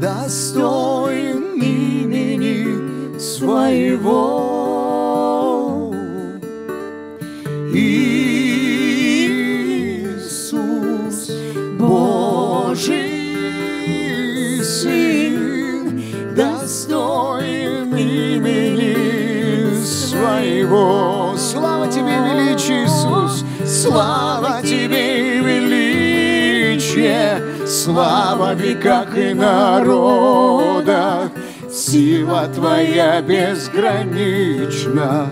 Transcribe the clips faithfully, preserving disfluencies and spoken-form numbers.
достоин имени своего. Иисус, Божий Сын, достоин имени своего. Слава Тебе, величие, Иисус, слава Тебе, величие, слава в веках и народах. Сила Твоя безгранична,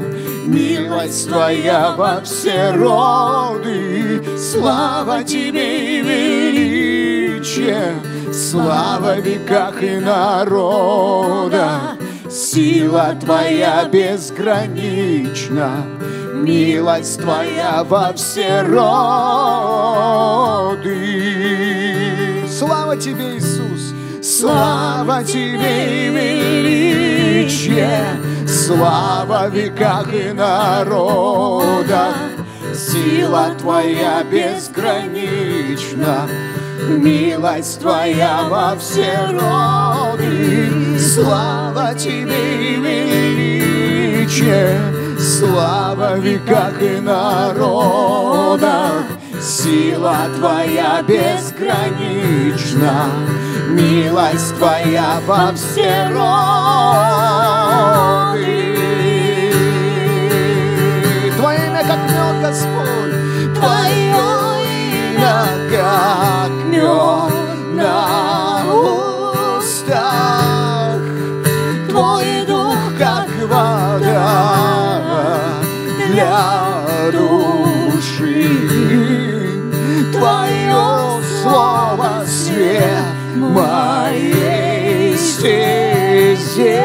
милость Твоя во все роды. Слава Тебе, величие, слава в веках и народах. Сила Твоя безгранична, милость Твоя во все роды. Слава Тебе, Иисус, слава Тебе, величие, слава в веках и народах. Сила Твоя безгранична, милость Твоя во все роды. Слава Тебе, величие, слава в веках и народах. Сила Твоя безгранична, милость Твоя во все роды. Твое имя как мед, Господь, Твое имя как мед на устах, Твой дух как вода для души, Твое слово свет моей стезе.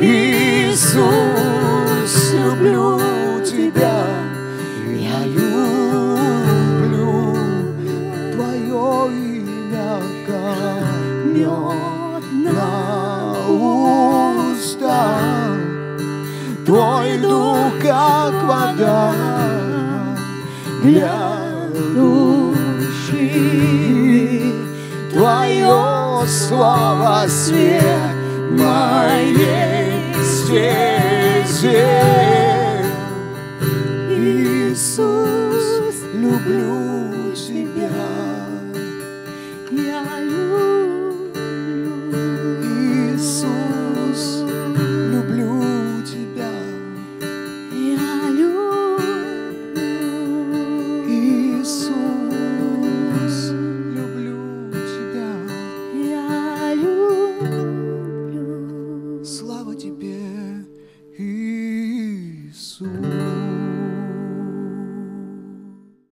Иисус, люблю Тебя, я люблю Твое имя, как мед на устах, Твой дух, как вода для души. Твое слово свет моей стезе. Иисус, люблю Тебя, я люблю.